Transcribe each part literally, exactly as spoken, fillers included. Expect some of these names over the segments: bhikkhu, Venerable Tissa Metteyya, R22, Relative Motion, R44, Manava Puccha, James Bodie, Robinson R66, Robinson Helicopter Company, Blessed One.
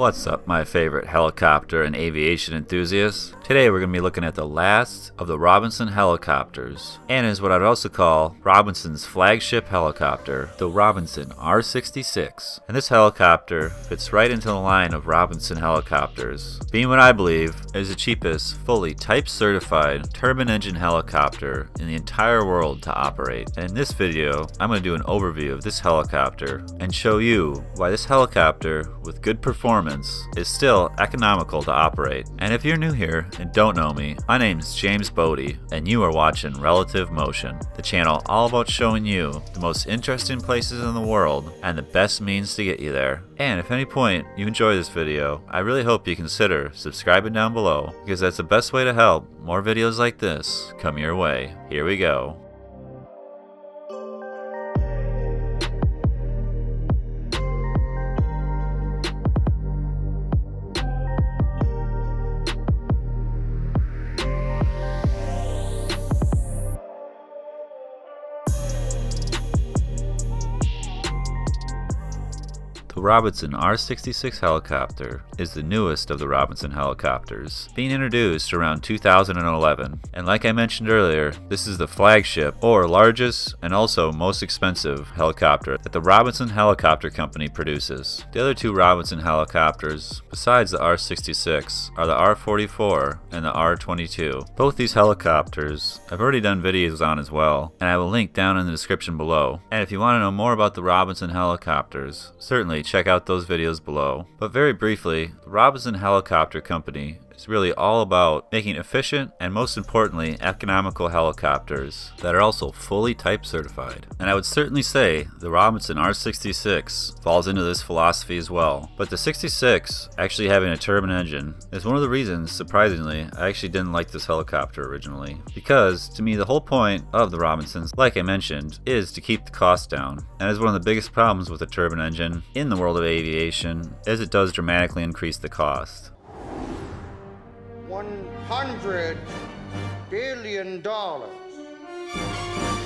What's up, my favorite helicopter and aviation enthusiasts? Today we're going to be looking at the last of the Robinson helicopters, and is what I'd also call Robinson's flagship helicopter, the Robinson R sixty-six. And this helicopter fits right into the line of Robinson helicopters, being what I believe is the cheapest fully type certified turbine engine helicopter in the entire world to operate. And in this video, I'm going to do an overview of this helicopter and show you why this helicopter with good performance is still economical to operate. And if you're new here and don't know me, my name's James Bodie, and you are watching Relative Motion, the channel all about showing you the most interesting places in the world and the best means to get you there. And if at any point you enjoy this video, I really hope you consider subscribing down below, because that's the best way to help more videos like this come your way. Here we go. The Robinson R sixty-six helicopter is the newest of the Robinson helicopters, being introduced around two thousand eleven. And like I mentioned earlier, this is the flagship, or largest, and also most expensive helicopter that the Robinson Helicopter Company produces. The other two Robinson helicopters, besides the R sixty-six, are the R forty-four and the R twenty-two. Both these helicopters I've already done videos on as well, and I will link down in the description below. And if you want to know more about the Robinson helicopters, certainly check out those videos below. But very briefly, the Robinson Helicopter Company is really all about making efficient and, most importantly, economical helicopters that are also fully type certified. And I would certainly say the Robinson R sixty-six falls into this philosophy as well. But the sixty-six actually having a turbine engine is one of the reasons, surprisingly, I actually didn't like this helicopter originally, because to me the whole point of the Robinsons, like I mentioned, is to keep the cost down. And is one of the biggest problems with a turbine engine in the world of aviation, as it does dramatically increase the cost. one hundred billion dollars.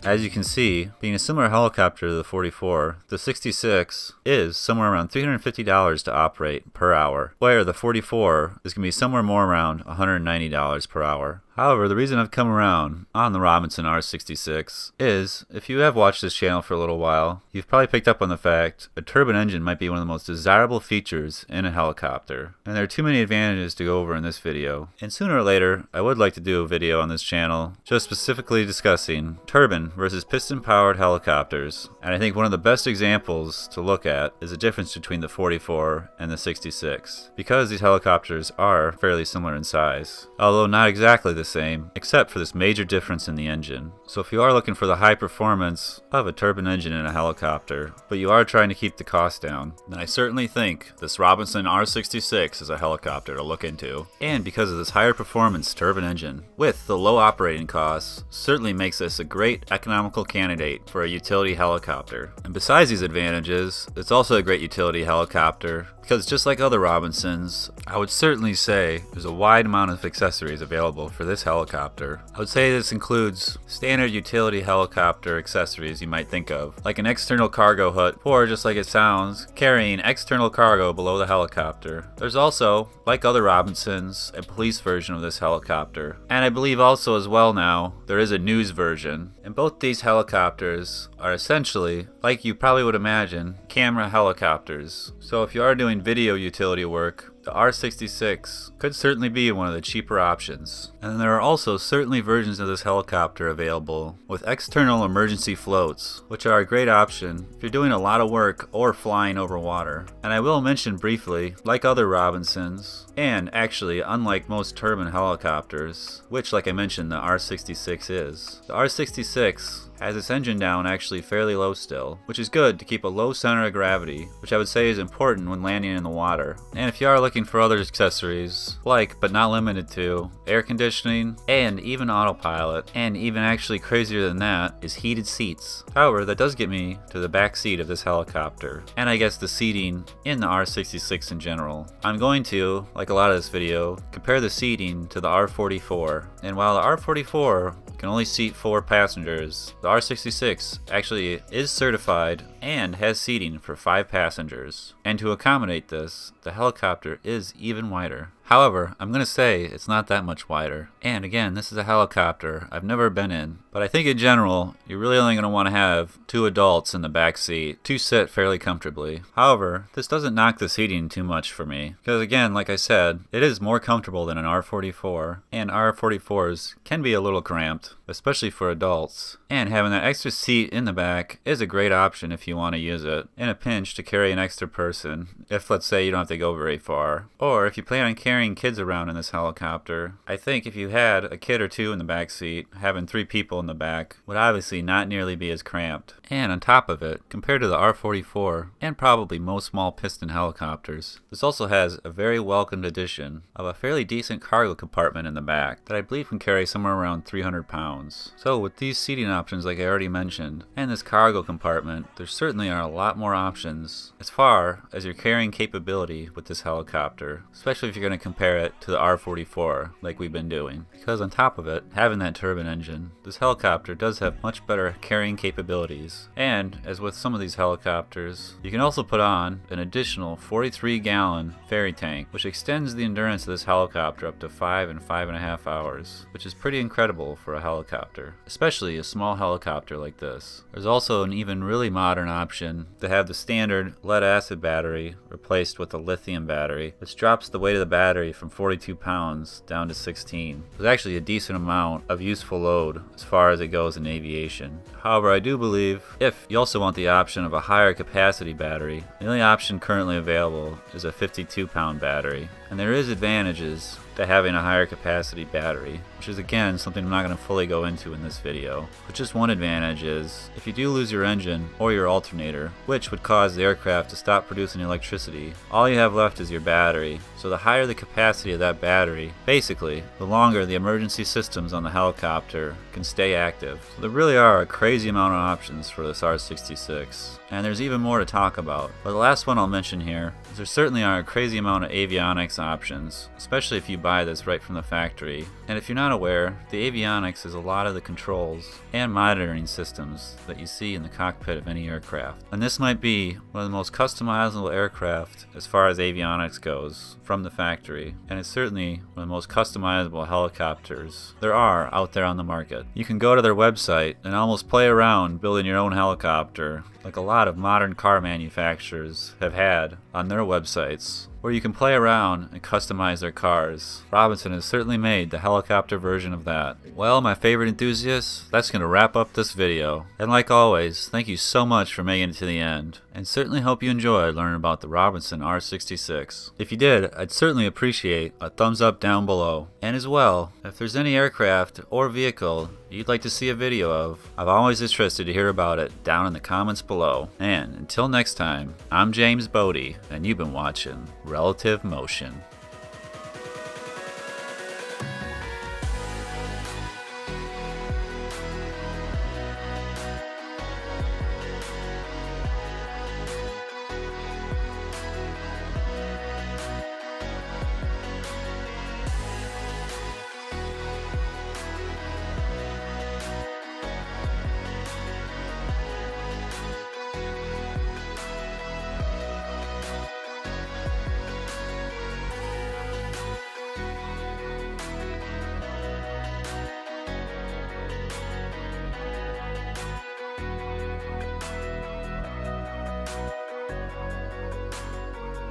As you can see, being a similar helicopter to the forty-four, the sixty-six is somewhere around three hundred fifty dollars to operate per hour, where the forty-four is going to be somewhere more around one hundred ninety dollars per hour. However, the reason I've come around on the Robinson R sixty-six is, if you have watched this channel for a little while, you've probably picked up on the fact a turbine engine might be one of the most desirable features in a helicopter. And there are too many advantages to go over in this video. And sooner or later, I would like to do a video on this channel just specifically discussing turbine versus piston-powered helicopters. And I think one of the best examples to look at is the difference between the forty-four and the sixty-six, because these helicopters are fairly similar in size, although not exactly the same, except for this major difference in the engine. So if you are looking for the high performance of a turbine engine in a helicopter, but you are trying to keep the cost down, then I certainly think this Robinson R sixty-six is a helicopter to look into. And because of this higher performance turbine engine with the low operating costs, certainly makes this a great economical candidate for a utility helicopter. And besides these advantages, it's also a great utility helicopter because, just like other Robinsons, I would certainly say there's a wide amount of accessories available for this This helicopter. I would say this includes standard utility helicopter accessories you might think of, like an external cargo hut, or just like it sounds, carrying external cargo below the helicopter. There's also, like other Robinsons, a police version of this helicopter, and I believe also as well now there is a news version. And both these helicopters are essentially, like you probably would imagine, camera helicopters. So if you are doing video utility work, the R sixty-six could certainly be one of the cheaper options. And there are also certainly versions of this helicopter available with external emergency floats, which are a great option if you're doing a lot of work or flying over water. And I will mention briefly, like other Robinsons, and actually unlike most turbine helicopters, which like I mentioned the R sixty-six is, the R sixty-six has its engine down actually fairly low still, which is good to keep a low center of gravity, which I would say is important when landing in the water. And if you are looking for other accessories, like but not limited to air conditioning and even autopilot, and even actually crazier than that is heated seats. However, that does get me to the back seat of this helicopter, and I guess the seating in the R sixty-six in general. I'm going to, like a lot of this video, compare the seating to the R forty-four, and while the R forty-four can only seat four passengers, the R sixty-six actually is certified and has seating for five passengers. And to accommodate this, the helicopter is even wider. However, I'm going to say it's not that much wider. And again, this is a helicopter I've never been in, but I think in general, you're really only going to want to have two adults in the back seat to sit fairly comfortably. However, this doesn't knock the seating too much for me, because again, like I said, it is more comfortable than an R forty-four, and R forty-fours can be a little cramped, especially for adults. And having that extra seat in the back is a great option if you want to use it in a pinch to carry an extra person, if let's say you don't have to go very far, or if you plan on carrying carrying kids around in this helicopter. I think if you had a kid or two in the back seat, having three people in the back would obviously not nearly be as cramped. And on top of it, compared to the R forty-four and probably most small piston helicopters, this also has a very welcomed addition of a fairly decent cargo compartment in the back that I believe can carry somewhere around three hundred pounds. So with these seating options like I already mentioned and this cargo compartment, there certainly are a lot more options as far as your carrying capability with this helicopter, especially if you're going to compare it to the R forty-four like we've been doing, because on top of it, having that turbine engine, this helicopter does have much better carrying capabilities. And as with some of these helicopters, you can also put on an additional forty-three gallon ferry tank, which extends the endurance of this helicopter up to five and five and a half hours, which is pretty incredible for a helicopter, especially a small helicopter like this. There's also an even really modern option to have the standard lead-acid battery replaced with a lithium battery, which drops the weight of the battery from forty-two pounds down to sixteen. There's actually a decent amount of useful load as far as it goes in aviation. However, I do believe if you also want the option of a higher capacity battery, the only option currently available is a fifty-two pound battery. And there is advantages to having a higher capacity battery, which is again something I'm not going to fully go into in this video. But just one advantage is, if you do lose your engine or your alternator, which would cause the aircraft to stop producing electricity, all you have left is your battery. So the higher the capacity of that battery, basically, the longer the emergency systems on the helicopter can stay active. So there really are a crazy amount of options for this R sixty-six. And there's even more to talk about. But the last one I'll mention here is there certainly are a crazy amount of avionics options, especially if you buy this right from the factory. And if you're not aware, the avionics is a lot of the controls and monitoring systems that you see in the cockpit of any aircraft. And this might be one of the most customizable aircraft as far as avionics goes from the factory. And it's certainly one of the most customizable helicopters there are out there on the market. You can go to their website and almost play around building your own helicopter, like a lot of modern car manufacturers have had on their websites, where you can play around and customize their cars. Robinson has certainly made the helicopter version of that. Well, my favorite enthusiasts, that's going to wrap up this video. And like always, thank you so much for making it to the end, and certainly hope you enjoyed learning about the Robinson R sixty-six. If you did, I'd certainly appreciate a thumbs up down below. And as well, if there's any aircraft or vehicle you'd like to see a video of, I'm always interested to hear about it down in the comments below. And until next time, I'm James Bodie, and you've been watching Relative Motion.